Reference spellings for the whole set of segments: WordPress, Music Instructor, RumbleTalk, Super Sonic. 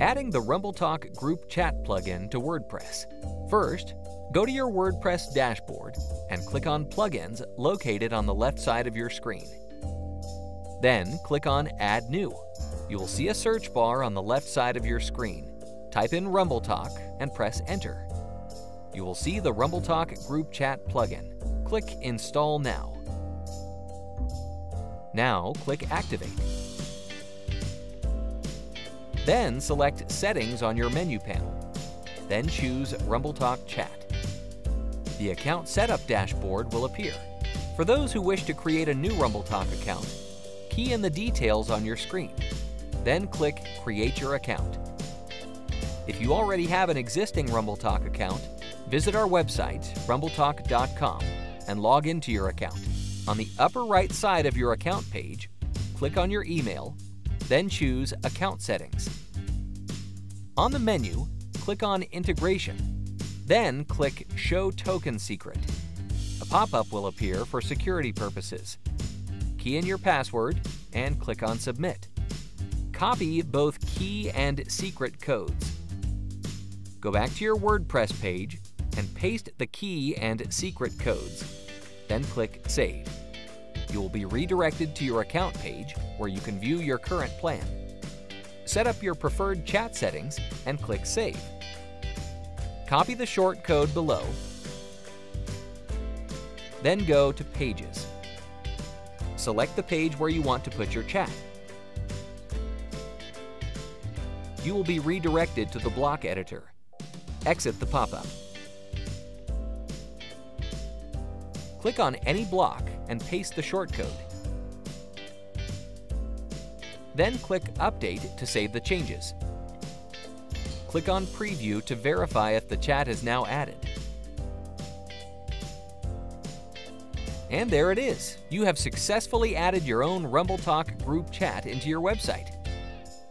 Adding the RumbleTalk Group Chat plugin to WordPress. First, go to your WordPress dashboard and click on Plugins located on the left side of your screen. Then click on Add New. You will see a search bar on the left side of your screen. Type in RumbleTalk and press Enter. You will see the RumbleTalk Group Chat plugin. Click Install Now. Now click Activate. Then select Settings on your menu panel. Then choose RumbleTalk Chat. The Account Setup dashboard will appear. For those who wish to create a new RumbleTalk account, key in the details on your screen. Then click Create Your Account. If you already have an existing RumbleTalk account, visit our website, rumbletalk.com, and log into your account. On the upper right side of your account page, click on your email, then choose Account Settings. On the menu, click on Integration, then click Show Token Secret. A pop-up will appear for security purposes. Key in your password and click on Submit. Copy both key and secret codes. Go back to your WordPress page and paste the key and secret codes, then click Save. You will be redirected to your account page where you can view your current plan. Set up your preferred chat settings and click Save. Copy the short code below, then go to Pages. Select the page where you want to put your chat. You will be redirected to the block editor. Exit the pop-up. Click on any block and paste the shortcode. Then click Update to save the changes. Click on Preview to verify if the chat is now added. And there it is! You have successfully added your own RumbleTalk group chat into your website.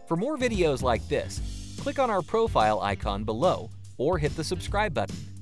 For more videos like this, click on our profile icon below or hit the subscribe button.